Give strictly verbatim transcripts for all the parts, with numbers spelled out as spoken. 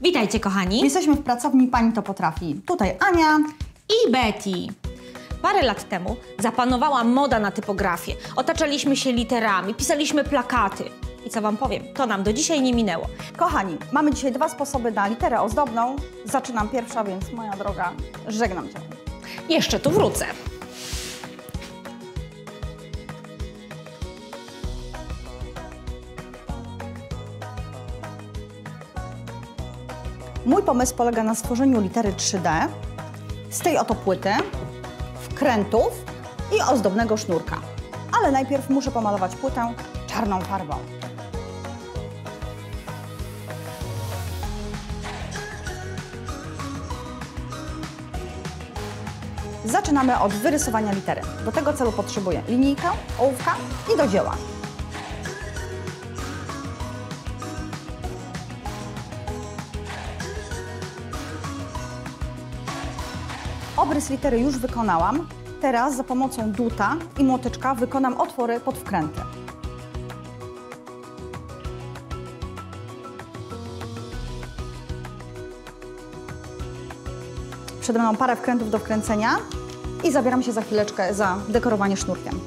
Witajcie kochani. Jesteśmy w pracowni Pani to potrafi. Tutaj Ania i Beti. Parę lat temu zapanowała moda na typografię. Otaczaliśmy się literami, pisaliśmy plakaty. I co wam powiem, to nam do dzisiaj nie minęło. Kochani, mamy dzisiaj dwa sposoby na literę ozdobną. Zaczynam pierwsza, więc moja droga, żegnam cię. Jeszcze tu wrócę. Mój pomysł polega na stworzeniu litery trzy D z tej oto płyty, wkrętów i ozdobnego sznurka. Ale najpierw muszę pomalować płytę czarną farbą. Zaczynamy od wyrysowania litery. Do tego celu potrzebuję linijkę, ołówka i do dzieła. Obrys litery już wykonałam. Teraz za pomocą druta i młoteczka wykonam otwory pod wkręty. Przede mną parę wkrętów do wkręcenia i zabieram się za chwileczkę za dekorowanie sznurkiem.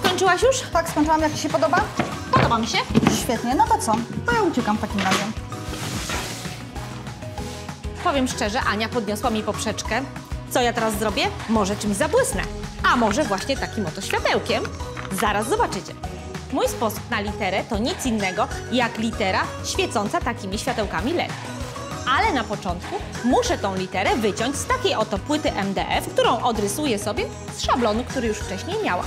Skończyłaś już? Tak, skończyłam. Jak Ci się podoba? Podoba mi się. Świetnie, no to co? To ja uciekam w takim razie. Powiem szczerze, Ania podniosła mi poprzeczkę. Co ja teraz zrobię? Może czymś zabłysnę. A może właśnie takim oto światełkiem? Zaraz zobaczycie. Mój sposób na literę to nic innego jak litera świecąca takimi światełkami L E D. Ale na początku muszę tą literę wyciąć z takiej oto płyty M D F, którą odrysuję sobie z szablonu, który już wcześniej miałam.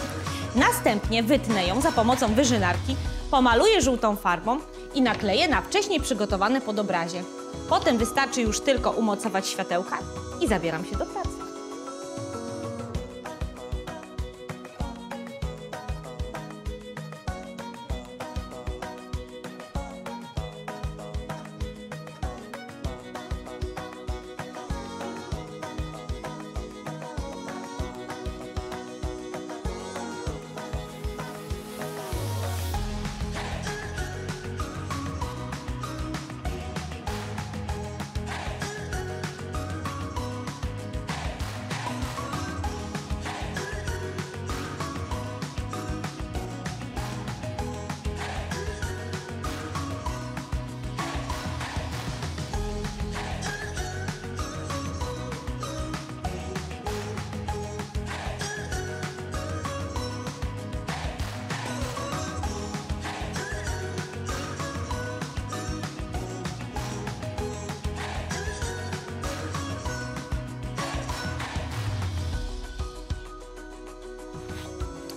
Następnie wytnę ją za pomocą wyżynarki, pomaluję żółtą farbą i nakleję na wcześniej przygotowane podobrazie. Potem wystarczy już tylko umocować światełka i zabieram się do pracy.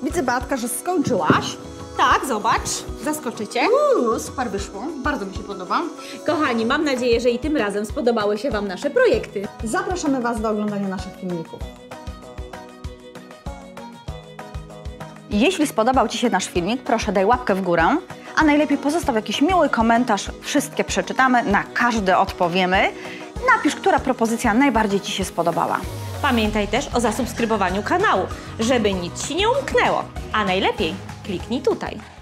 Widzę, Beatka, że skończyłaś. Tak, zobacz, zaskoczycie. Uuu, super wyszło, bardzo mi się podoba. Kochani, mam nadzieję, że i tym razem spodobały się wam nasze projekty. Zapraszamy was do oglądania naszych filmików. Jeśli spodobał ci się nasz filmik, proszę daj łapkę w górę, a najlepiej pozostaw jakiś miły komentarz. Wszystkie przeczytamy, na każdy odpowiemy. Napisz, która propozycja najbardziej ci się spodobała. Pamiętaj też o zasubskrybowaniu kanału, żeby nic ci nie umknęło. A najlepiej kliknij tutaj.